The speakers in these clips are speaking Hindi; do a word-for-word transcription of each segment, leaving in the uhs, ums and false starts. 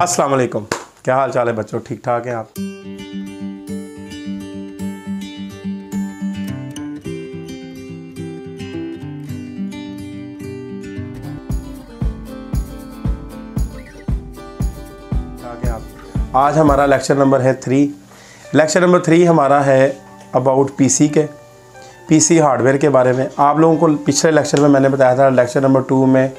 अस्सलाम वालेकुम, क्या हाल चाल है बच्चों, ठीक ठाक हैं आप। आप आज हमारा लेक्चर नंबर है थ्री। लेक्चर नंबर थ्री हमारा है अबाउट पीसी के पीसी हार्डवेयर के बारे में। आप लोगों को पिछले लेक्चर में मैंने बताया था, लेक्चर नंबर टू में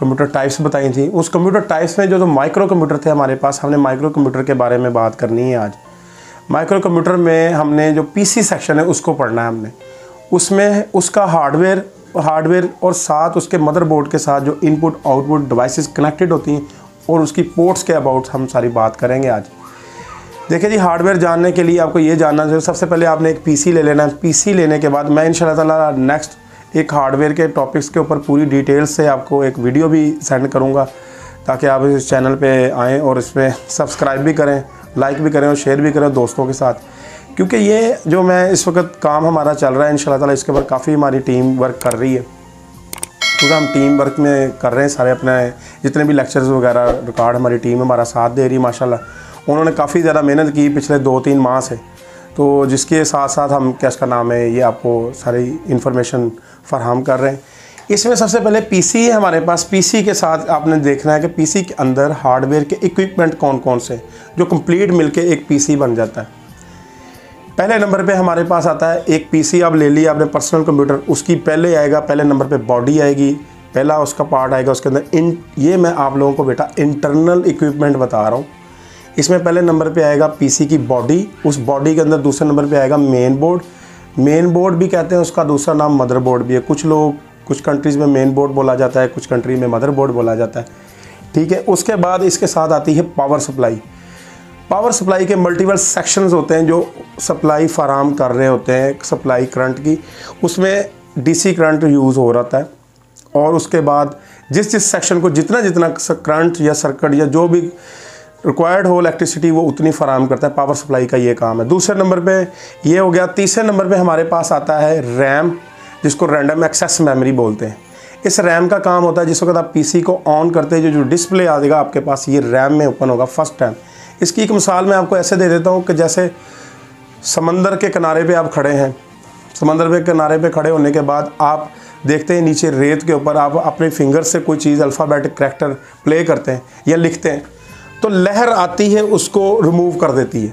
कंप्यूटर टाइप्स बताई थी। उस कंप्यूटर टाइप्स में जो जो माइक्रो कंप्यूटर थे हमारे पास, हमने माइक्रो कंप्यूटर के बारे में बात करनी है आज। माइक्रो कंप्यूटर में हमने जो पीसी सेक्शन है उसको पढ़ना है हमने। उसमें उसका हार्डवेयर हार्डवेयर और साथ उसके मदरबोर्ड के साथ जो इनपुट आउटपुट डिवाइसेस कनेक्टेड होती हैं और उसकी पोर्ट्स के अबाउट हम सारी बात करेंगे आज। देखिए जी, हार्डवेयर जानने के लिए आपको ये जानना चाहिए। सबसे पहले आपने एक पीसी ले लेना है। पीसी लेने के बाद मैं इंशाल्लाह ताला नेक्स्ट एक हार्डवेयर के टॉपिक्स के ऊपर पूरी डिटेल्स से आपको एक वीडियो भी सेंड करूंगा, ताकि आप इस चैनल पे आएँ और इसमें सब्सक्राइब भी करें, लाइक भी करें और शेयर भी करें दोस्तों के साथ। क्योंकि ये जो मैं इस वक्त काम हमारा चल रहा है, इंशाल्लाह ताला इसके ऊपर काफ़ी हमारी टीम वर्क कर रही है, क्योंकि हम टीम वर्क में कर रहे हैं सारे अपने जितने भी लेक्चर्स वगैरह रिकॉर्ड। हमारी टीम हमारा साथ दे रही है माशाल्लाह। उन्होंने काफ़ी ज़्यादा मेहनत की पिछले दो तीन माह से, तो जिसके साथ साथ हम क्या इसका नाम है ये आपको सारी इन्फॉर्मेशन फराहम कर रहे हैं। इसमें सबसे पहले पीसी है हमारे पास। पीसी के साथ आपने देखना है कि पीसी के अंदर हार्डवेयर के इक्विपमेंट कौन कौन से जो कंप्लीट मिलके एक पीसी बन जाता है। पहले नंबर पे हमारे पास आता है एक पीसी आप ले लिया आपने, पर्सनल कंप्यूटर, उसकी पहले आएगा, पहले नंबर पर बॉडी आएगी, पहला उसका पार्ट आएगा। उसके अंदर इन ये मैं आप लोगों को बेटा इंटरनल इक्विपमेंट बता रहा हूँ। इसमें पहले नंबर पे आएगा पीसी की बॉडी, उस बॉडी के अंदर दूसरे नंबर पे आएगा मेन बोर्ड। मेन बोर्ड भी कहते हैं, उसका दूसरा नाम मदर बोर्ड भी है। कुछ लोग कुछ कंट्रीज़ में मेन बोर्ड बोला जाता है, कुछ कंट्री में मदर बोर्ड बोला जाता है, ठीक है। उसके बाद इसके साथ आती है पावर सप्लाई। पावर सप्लाई के मल्टीपल सेक्शंस होते हैं जो सप्लाई फराहम कर रहे होते हैं सप्लाई करंट की। उसमें डी सी करंट यूज़ हो रहा है, और उसके बाद जिस जिस सेक्शन को जितना जितना करंट या सर्किट या जो भी रिक्वायर्ड हो इलेक्ट्रिसिटी वो उतनी फराहम करता है। पावर सप्लाई का ये काम है। दूसरे नंबर पे ये हो गया। तीसरे नंबर पे हमारे पास आता है रैम, जिसको रैंडम एक्सेस मेमोरी बोलते हैं। इस रैम का काम होता है, जिस वक्त आप पीसी को ऑन करते हैं जो जो डिस्प्ले आ जाएगा आपके पास, ये रैम में ओपन होगा फर्स्ट टाइम। इसकी एक मिसाल मैं आपको ऐसे दे देता हूँ कि जैसे समंदर के किनारे पर आप खड़े हैं। समंदर के किनारे पर खड़े होने के बाद आप देखते हैं नीचे रेत के ऊपर आप अपने फिंगर से कोई चीज़ अल्फ़ाबेटिक करैक्टर प्ले करते हैं या लिखते हैं, तो लहर आती है उसको रिमूव कर देती है।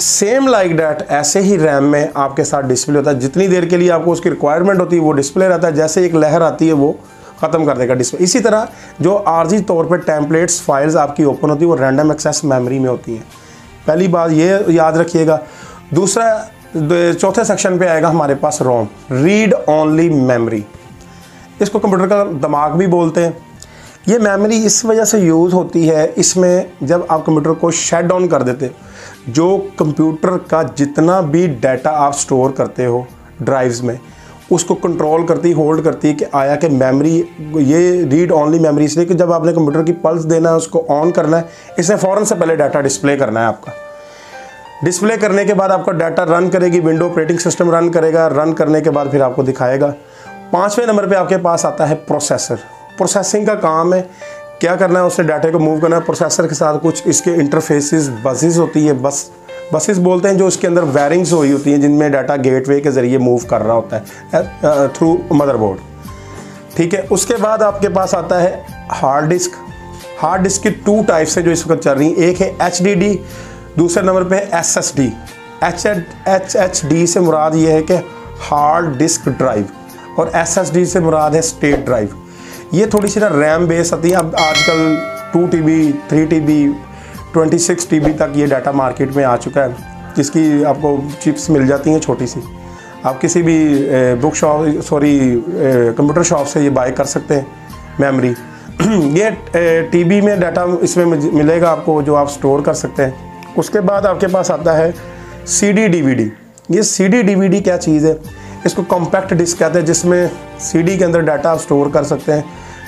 सेम लाइक डैट ऐसे ही रैम में आपके साथ डिस्प्ले होता है। जितनी देर के लिए आपको उसकी रिक्वायरमेंट होती है वो डिस्प्ले रहता है, जैसे एक लहर आती है वो ख़त्म कर देगा डिस्प्ले। इसी तरह जो आरजी तौर पे टेम्पलेट्स फाइल्स आपकी ओपन होती है वो रैंडम एक्सेस मेमोरी में होती हैं। पहली बात ये याद रखिएगा। दूसरा चौथे सेक्शन पर आएगा हमारे पास रोम, रीड ऑनली मेमोरी। इसको कंप्यूटर का दिमाग भी बोलते हैं। ये मेमोरी इस वजह से यूज़ होती है, इसमें जब आप कंप्यूटर को शट डाउन कर देते हो, जो कंप्यूटर का जितना भी डाटा आप स्टोर करते हो ड्राइव्स में, उसको कंट्रोल करती होल्ड करती है कि आया कि मेमोरी ये रीड ऑनली मेमोरी, इसलिए कि जब आपने कंप्यूटर की पल्स देना है उसको ऑन करना है, इसने फ़ौरन से पहले डाटा डिस्प्ले करना है आपका। डिस्प्ले करने के बाद आपका डाटा रन करेगी, विंडो ऑपरेटिंग सिस्टम रन करेगा, रन करने के बाद फिर आपको दिखाएगा। पाँचवें नंबर पर आपके पास आता है प्रोसेसर। प्रोसेसिंग का काम है, क्या करना है, उसने डाटा को मूव करना है। प्रोसेसर के साथ कुछ इसके इंटरफेसेस बसेस होती है, बस बसेस बोलते हैं, जो इसके अंदर वायरिंग्स हुई होती हैं जिनमें डाटा गेटवे के ज़रिए मूव कर रहा होता है थ्रू मदरबोर्ड, ठीक है। उसके बाद आपके पास आता है हार्ड डिस्क। हार्ड डिस्क की टू टाइप्स हैं जो इस वक्त चल रही हैं, एक है एच डी डी, दूसरे नंबर पर है S S D. H H H D से मुराद ये है कि हार्ड डिस्क ड्राइव, और एस एस डी से मुराद है स्टेट ड्राइव। ये थोड़ी सी ना रैम बेस आती है। अब आजकल two T B three T B twenty six T B तक ये डाटा मार्केट में आ चुका है, जिसकी आपको चिप्स मिल जाती हैं छोटी सी। आप किसी भी book shop sorry computer shop से ये बाय कर सकते हैं मेमोरी। ये टी बी में डाटा इसमें मिलेगा आपको जो आप स्टोर कर सकते हैं। उसके बाद आपके पास आता है C D D V D. ये C D D V D क्या चीज़ है, इसको कॉम्पैक्ट डिस्क कहते हैं, जिसमें सीडी के अंदर डाटा आप स्टोर कर सकते हैं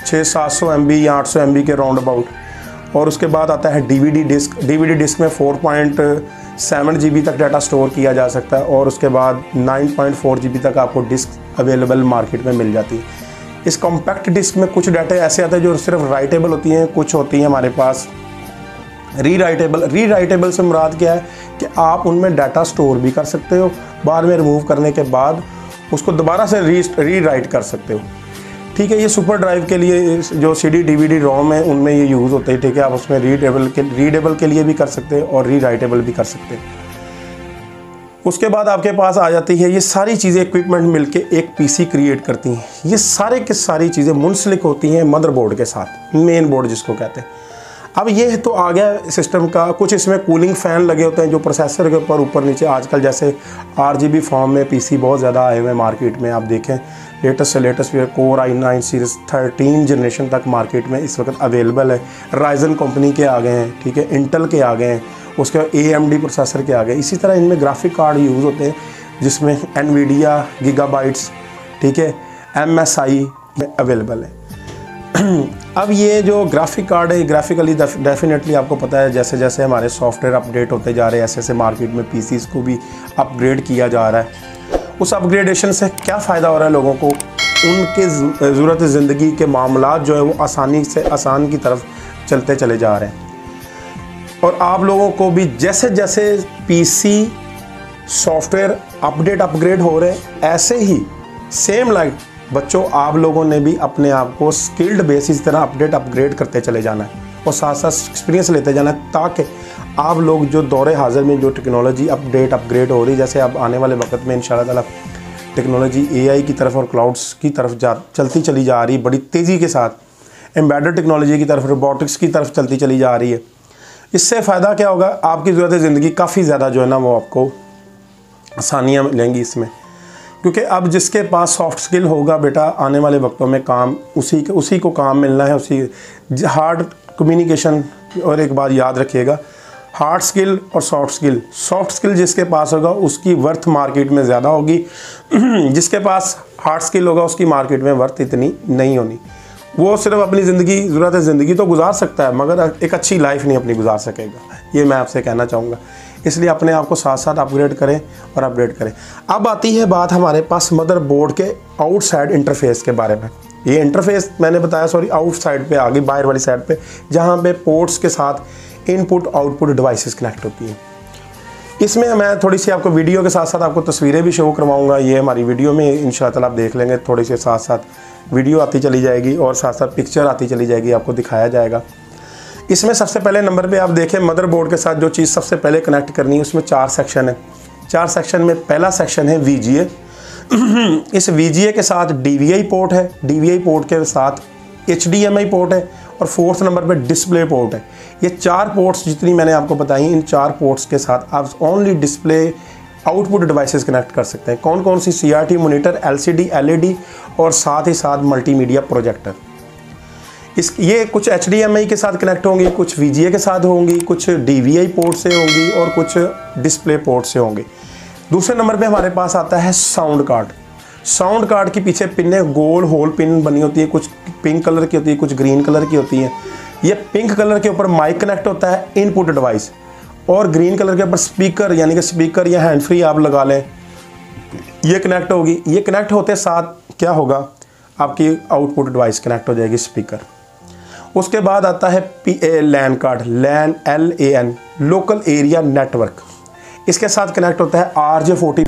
छः सात सौ एम बी या आठ सौ एम बी के राउंड अबाउट। और उसके बाद आता है डीवीडी डिस्क। डीवीडी डिस्क में four point seven G B तक डाटा स्टोर किया जा सकता है, और उसके बाद nine point four G B तक आपको डिस्क अवेलेबल मार्केट में मिल जाती है। इस कॉम्पैक्ट डिस्क में कुछ डाटा ऐसे आते हैं जो सिर्फ राइटेबल होती हैं, कुछ होती हैं हमारे पास रीराइटेबल रीराइटेबल से मुराद क्या है कि आप उनमें डाटा स्टोर भी कर सकते हो, बाद में रिमूव करने के बाद उसको दोबारा से री रीराइट कर सकते हो। ठीक है, ये सुपर ड्राइव के लिए जो सीडी डीवीडी रोम है उनमें ये यूज़ होता है। ठीक है, आप उसमें रीडेबल के रीडेबल के लिए भी कर सकते हो और रीराइटेबल भी कर सकते हैं। उसके बाद आपके पास आ जाती है ये सारी चीज़ें इक्विपमेंट मिलके एक पीसी क्रिएट करती हैं। ये सारे के सारी चीज़ें मुंसलिक होती हैं मदरबोर्ड के साथ, मेन बोर्ड जिसको कहते हैं। अब ये तो आ गया सिस्टम का, कुछ इसमें कूलिंग फ़ैन लगे होते हैं जो प्रोसेसर के ऊपर ऊपर नीचे, आजकल जैसे आरजीबी फॉर्म में पीसी बहुत ज़्यादा आए हुए हैं मार्केट में। आप देखें लेटेस्ट से लेटेस्ट भी core I nine series thirteen generation तक मार्केट में इस वक्त अवेलेबल है। राइजन कंपनी के आ गए हैं, ठीक है, इंटेल के आ गए हैं, उसके बाद एएमडी प्रोसेसर के आ गए। इसी तरह इनमें ग्राफिक कार्ड यूज़ होते हैं जिसमें एनवीडिया गीगाबाइट्स, ठीक है, एमएसआई में अवेलेबल है। अब ये जो ग्राफिक कार्ड है ग्राफिकली डेफिनेटली आपको पता है जैसे जैसे हमारे सॉफ्टवेयर अपडेट होते जा रहे हैं ऐसे ऐसे मार्केट में पीसीज को भी अपग्रेड किया जा रहा है। उस अपग्रेडेशन से क्या फ़ायदा हो रहा है लोगों को, उनके ज़रूरत ज़िंदगी के मामला जो है वो आसानी से आसान की तरफ चलते चले जा रहे हैं। और आप लोगों को भी जैसे जैसे पीसी सॉफ्टवेयर अपडेट अपग्रेड हो रहे हैं ऐसे ही सेम लाइक बच्चों आप लोगों ने भी अपने आप को स्किल्ड बेसिस तरह अपडेट अपग्रेड करते चले जाना है और साथ साथ एक्सपीरियंस लेते जाना है, ताकि आप लोग जो दौरे हाजिर में जो टेक्नोलॉजी अपडेट अपग्रेड हो रही है, जैसे अब आने वाले वक्त में इंशाअल्लाह ताला टेक्नोलॉजी एआई की तरफ और क्लाउड्स की तरफ जा चलती चली जा रही बड़ी तेज़ी के साथ, एम्बेडेड टेक्नोलॉजी की तरफ रोबोटिक्स की तरफ चलती चली जा रही है। इससे फ़ायदा क्या होगा, आपकी ज़रूरत ज़िंदगी काफ़ी ज़्यादा जो है ना वो आपको आसानियाँ मिलेंगी इसमें, क्योंकि अब जिसके पास सॉफ्ट स्किल होगा बेटा आने वाले वक्तों में काम उसी के उसी को काम मिलना है। उसी हार्ड कम्युनिकेशन, और एक बात याद रखिएगा, हार्ड स्किल और सॉफ्ट स्किल, सॉफ्ट स्किल जिसके पास होगा उसकी वर्थ मार्केट में ज़्यादा होगी, जिसके पास हार्ड स्किल होगा उसकी मार्केट में वर्थ इतनी नहीं होनी। वो सिर्फ अपनी ज़िंदगी ज़रूरत ज़िंदगी तो गुजार सकता है मगर एक अच्छी लाइफ नहीं अपनी गुजार सकेगा, ये मैं आपसे कहना चाहूँगा। इसलिए अपने आप को साथ साथ अपग्रेड करें और अपग्रेड करें। अब आती है बात हमारे पास मदरबोर्ड के आउटसाइड इंटरफेस के बारे में। ये इंटरफेस मैंने बताया सॉरी आउटसाइड पे आ गई, बाहर वाली साइड पे, जहाँ पे पोर्ट्स के साथ इनपुट आउटपुट डिवाइसेस कनेक्ट होती हैं। इसमें मैं थोड़ी सी आपको वीडियो के साथ साथ आपको तस्वीरें भी शो करवाऊँगा। ये हमारी वीडियो में इंशाअल्लाह ताला आप देख लेंगे, थोड़ी सी साथ साथ वीडियो आती चली जाएगी और साथ साथ पिक्चर आती चली जाएगी, आपको दिखाया जाएगा। इसमें सबसे पहले नंबर पे आप देखें मदरबोर्ड के साथ जो चीज़ सबसे पहले कनेक्ट करनी है, उसमें चार सेक्शन है। चार सेक्शन में पहला सेक्शन है वीजीए। इस वीजीए के साथ डीवीआई पोर्ट है, डीवीआई पोर्ट के साथ एचडीएमआई पोर्ट है और फोर्थ नंबर पे डिस्प्ले पोर्ट है। ये चार पोर्ट्स जितनी मैंने आपको बताई, इन चार पोर्ट्स के साथ आप only display output devices connect कर सकते हैं। कौन कौन सी, सीआरटी मॉनिटर, एलसीडी, एलईडी और साथ ही साथ मल्टीमीडिया प्रोजेक्टर। इस ये कुछ एचडीएमआई के साथ कनेक्ट होंगी, कुछ वीजीए के साथ होंगी, कुछ डीवीआई पोर्ट से होंगी और कुछ डिस्प्ले पोर्ट से होंगे। दूसरे नंबर पे हमारे पास आता है साउंड कार्ड। साउंड कार्ड के पीछे पिने गोल होल पिन बनी होती है, कुछ पिंक कलर की होती है, कुछ ग्रीन कलर की होती है। ये पिंक कलर के ऊपर माइक कनेक्ट होता है इनपुट डिवाइस, और ग्रीन कलर के ऊपर स्पीकर यानी कि स्पीकर या हैंड फ्री आप लगा लें, ये कनेक्ट होगी। ये कनेक्ट होते साथ क्या होगा, आपकी आउटपुट डिवाइस कनेक्ट हो जाएगी स्पीकर। उसके बाद आता है P A LAN card, LAN L A N local area network, इसके साथ कनेक्ट होता है आर जे फोर्टी।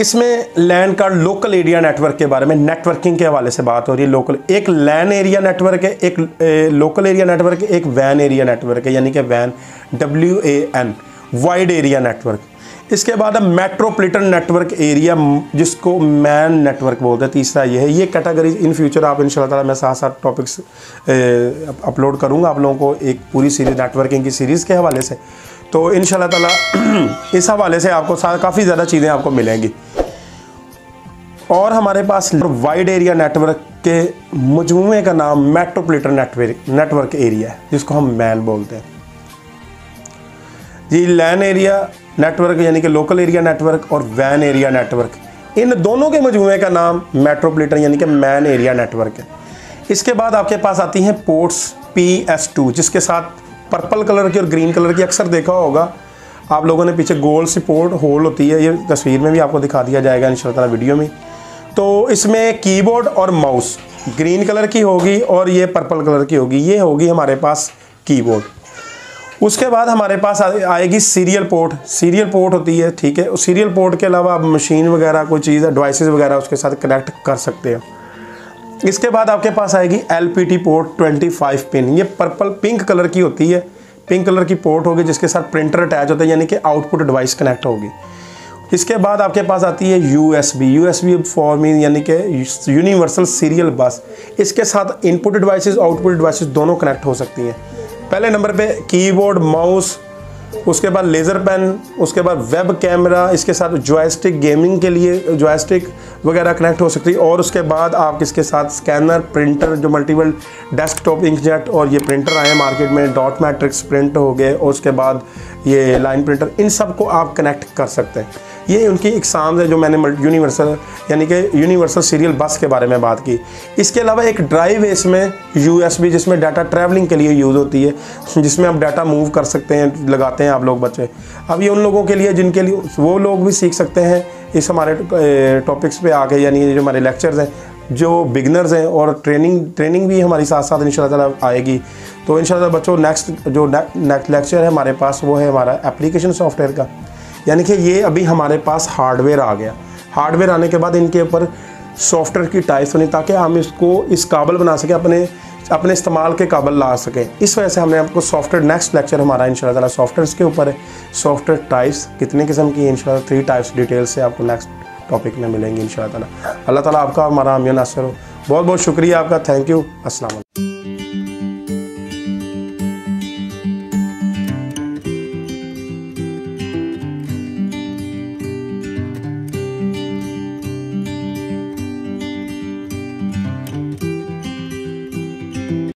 इसमें LAN card local area network के बारे में नेटवर्किंग के हवाले से बात हो रही है। लोकल एक लैन एरिया नेटवर्क है, एक ए, लोकल एरिया नेटवर्क है, एक वैन एरिया नेटवर्क है यानी कि वैन W A N wide area network. इसके बाद अब मेट्रोपॉलिटन नेटवर्क एरिया जिसको मैन नेटवर्क बोलते हैं, तीसरा ये है। ये कैटेगरी इन फ्यूचर आप इंशाल्लाह ताला मैं साथ साथ टॉपिक्स अपलोड करूंगा आप लोगों को, एक पूरी सीरीज नेटवर्किंग की सीरीज़ के हवाले से, तो इंशाल्लाह ताला इस हवाले से आपको काफ़ी ज़्यादा चीज़ें आपको मिलेंगी। और हमारे पास वाइड एरिया नेटवर्क के मजमूए का नाम मेट्रोपॉलिटन नेटवर्क नेटवर्क एरिया है जिसको हम मैन बोलते हैं। ये लैन एरिया नेटवर्क यानी कि लोकल एरिया नेटवर्क और वैन एरिया नेटवर्क, इन दोनों के मजमूए का नाम मेट्रोपॉलिटन यानी कि मैन एरिया नेटवर्क है। इसके बाद आपके पास आती हैं पोर्ट्स पी एस टू, जिसके साथ पर्पल कलर की और ग्रीन कलर की अक्सर देखा होगा आप लोगों ने, पीछे गोल सी पोर्ट होल होती है, ये तस्वीर में भी आपको दिखा दिया जाएगा इंशाअल्लाह ताला वीडियो में। तो इसमें कीबोर्ड और माउस ग्रीन कलर की होगी और ये पर्पल कलर की होगी, ये होगी हमारे पास कीबोर्ड। उसके बाद हमारे पास आएगी सीरियल पोर्ट। सीरियल पोर्ट होती है, ठीक है, उस सीरियल पोर्ट के अलावा आप मशीन वगैरह कोई चीज़ है, डिवाइसेस वगैरह उसके साथ कनेक्ट कर सकते हो। इसके बाद आपके पास आएगी एलपीटी पोर्ट पच्चीस पिन। ये पर्पल पिंक कलर की होती है, पिंक कलर की पोर्ट होगी जिसके साथ प्रिंटर अटैच होता है, यानी कि आउटपुट डिवाइस कनेक्ट होगी। इसके बाद आपके पास आती है यूएसबी। यूएसबी फॉर मीन यानी कि यूनिवर्सल सीरियल बस। इसके साथ इनपुट डिवाइसेस, आउटपुट डिवाइसेस दोनों कनेक्ट हो सकती हैं। पहले नंबर पे कीबोर्ड, माउस, उसके बाद लेज़र पेन, उसके बाद वेब कैमरा, इसके साथ जॉयस्टिक, गेमिंग के लिए जॉयस्टिक वगैरह कनेक्ट हो सकती है। और उसके बाद आप इसके साथ स्कैनर, प्रिंटर, जो मल्टीपल डेस्कटॉप इंकजेट और ये प्रिंटर आए मार्केट में, डॉट मैट्रिक्स प्रिंट हो गए और उसके बाद ये लाइन प्रिंटर, इन सब को आप कनेक्ट कर सकते हैं। ये उनकी एग्जाम्स है जो मैंने यूनिवर्सल यानी कि यूनिवर्सल सीरियल बस के बारे में बात की। इसके अलावा एक ड्राइव है इसमें यूएसबी, जिसमें डाटा ट्रैवलिंग के लिए यूज़ होती है, जिसमें आप डाटा मूव कर सकते हैं, लगाते हैं आप लोग बच्चे। अब ये उन लोगों के लिए जिनके लिए, वो लोग भी सीख सकते हैं इस हमारे टॉपिक्स पे आके, यानी जो हमारे लेक्चर्स हैं, जो बिगनर्स हैं, और ट्रेनिंग ट्रेनिंग भी हमारी साथ साथ इंशाल्लाह आएगी। तो इंशाल्लाह बच्चों नेक्स्ट जो नेक्स्ट लेक्चर है हमारे पास वो है हमारा एप्लीकेशन सॉफ्टवेयर का, यानी कि ये अभी हमारे पास हार्डवेयर आ गया। हार्डवेयर आने के बाद इनके ऊपर सॉफ्टवेयर की टाइप्स होनी, ताकि हम इसको इस काबिल बना सकें, अपने अपने इस्तेमाल के काबिल ला सकें। इस वजह से हमने आपको सॉफ्टवेयर, नेक्स्ट लेक्चर हमारा इंशाल्लाह सॉफ्टवेयर के ऊपर है, सॉफ्टवेयर टाइप्स कितने किस्म की इंशाल्लाह, थ्री टाइप्स डिटेल से आपको नेक्स्ट टॉपिक में मिलेंगी इंशाल्लाह। अल्लाह ताला आपका हमारा आमिया नासिर हो। बहुत बहुत शुक्रिया आपका, थैंक यू, अस्सलाम वालेकुम।